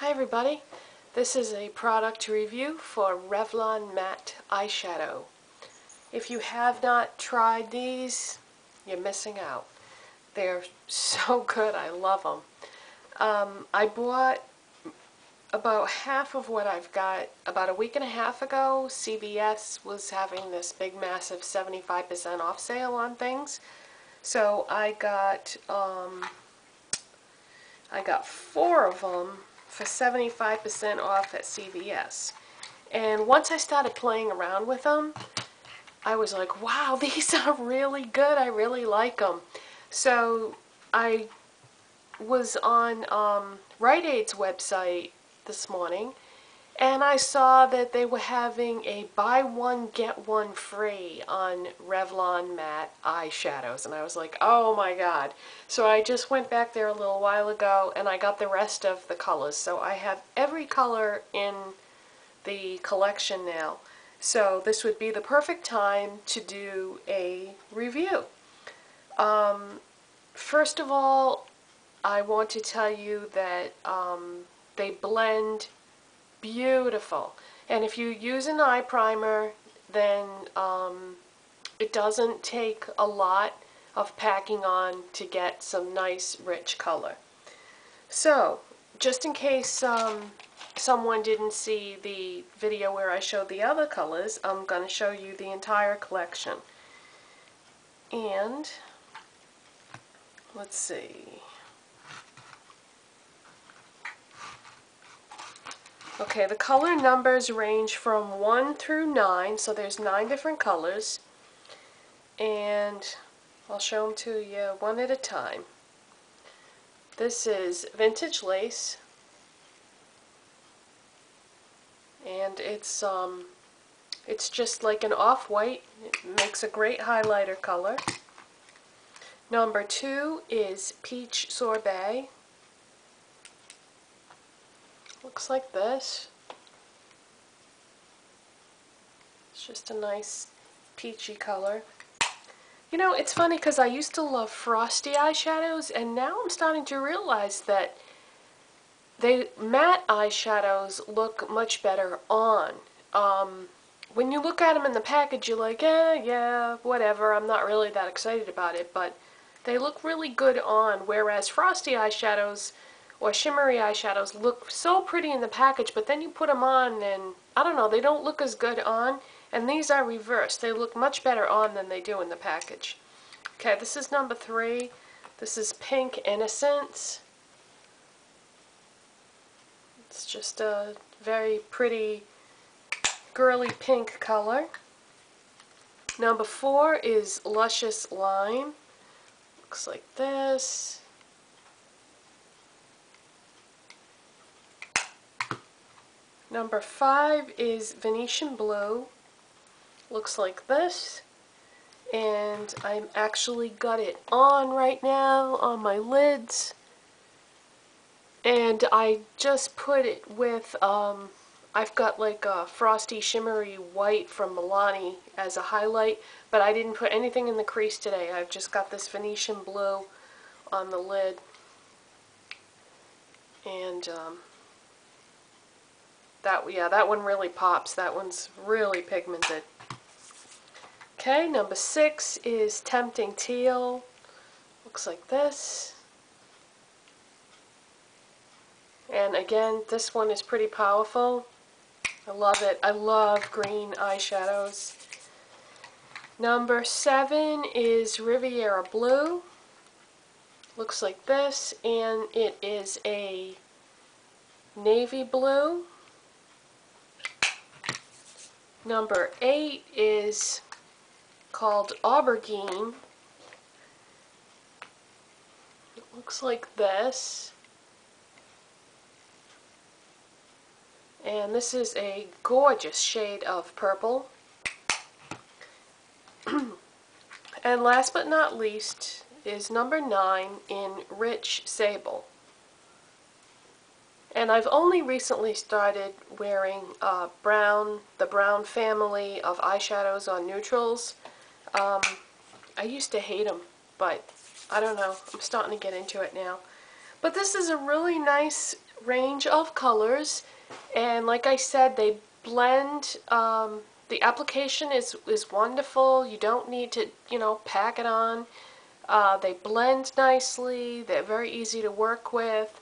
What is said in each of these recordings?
Hi everybody, this is a product review for Revlon Matte Eyeshadow. If you have not tried these, you're missing out. They're so good, I love them. I bought about half of what I've got about a week and a half ago. CVS was having this big massive 75% off sale on things. So I got four of them for 75% off at CVS. And once I started playing around with them, I was like, wow, these are really good. I really like them. So I was on Rite Aid's website this morning, and I saw that they were having a buy one, get one free on Revlon Matte Eyeshadows. And I was like, oh my god. So I just went back there a little while ago, and I got the rest of the colors. So I have every color in the collection now. So this would be the perfect time to do a review. First of all, I want to tell you that they blend beautiful. And if you use an eye primer, then it doesn't take a lot of packing on to get some nice rich color. So just in case someone didn't see the video where I showed the other colors, I'm going to show you the entire collection. And let's see. Okay, the color numbers range from 1 through 9, so there's 9 different colors. And I'll show them to you one at a time. This is Vintage Lace. And it's just like an off-white. It makes a great highlighter color. Number 2 is Peach Sorbet. Looks like this. It's just a nice peachy color. You know, it's funny because I used to love frosty eyeshadows, and now I'm starting to realize that the matte eyeshadows look much better on. When you look at them in the package, you're like, yeah, whatever, I'm not really that excited about it, but they look really good on, whereas frosty eyeshadows or shimmery eyeshadows look so pretty in the package, but then you put them on and, I don't know, they don't look as good on, and these are reversed. They look much better on than they do in the package. Okay, this is number 3. This is Pink Innocence. It's just a very pretty girly pink color. Number 4 is Luscious Lime. Looks like this. Number 5 is Venetian Blue. Looks like this. And I'm actually got it on right now on my lids. And I just put it with, I've got like a frosty shimmery white from Milani as a highlight, but I didn't put anything in the crease today. I've just got this Venetian Blue on the lid. And, that one really pops. That one's really pigmented. Okay, number 6 is Tempting Teal. Looks like this. And again, this one is pretty powerful. I love it. I love green eyeshadows. Number 7 is Riviera Blue. Looks like this, and it is a navy blue. Number 8 is called Aubergine. It looks like this. And this is a gorgeous shade of purple. And last but not least is number 9 in Rich Sable. And I've only recently started wearing the brown family of eyeshadows on neutrals. I used to hate them, but I don't know. I'm starting to get into it now. But this is a really nice range of colors, and like I said, they blend. The application is wonderful. You don't need to, you know, pack it on. They blend nicely. They're very easy to work with.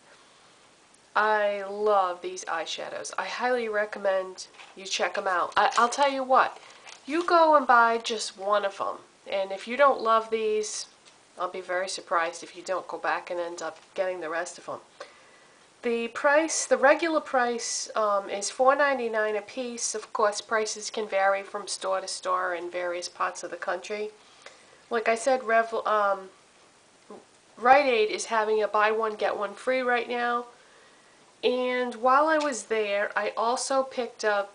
I love these eyeshadows. I highly recommend you check them out. I'll tell you what, you go and buy just one of them, and if you don't love these, I'll be very surprised if you don't go back and end up getting the rest of them. The price, the regular price, is $4.99 a piece. Of course, prices can vary from store to store in various parts of the country. Like I said, Rite Aid is having a buy one get one free right now. And while I was there, I also picked up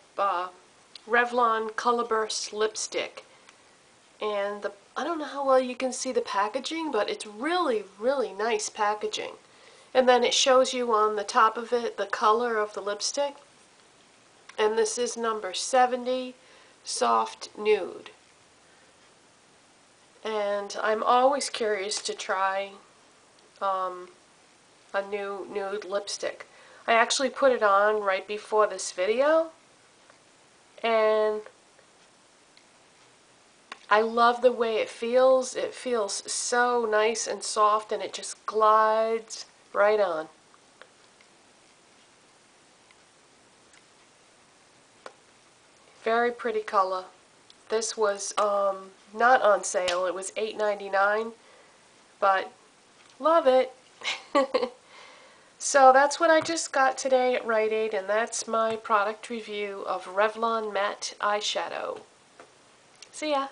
Revlon Colorburst Lipstick. And I don't know how well you can see the packaging, but it's really, really nice packaging. And then it shows you on the top of it the color of the lipstick. And this is number 70, Soft Nude. And I'm always curious to try a new nude lipstick. I actually put it on right before this video, and I love the way it feels. It feels so nice and soft, and it just glides right on. Very pretty color. This was not on sale. It was $8.99, but love it. So that's what I just got today at Rite Aid, and that's my product review of Revlon Matte Eyeshadow. See ya!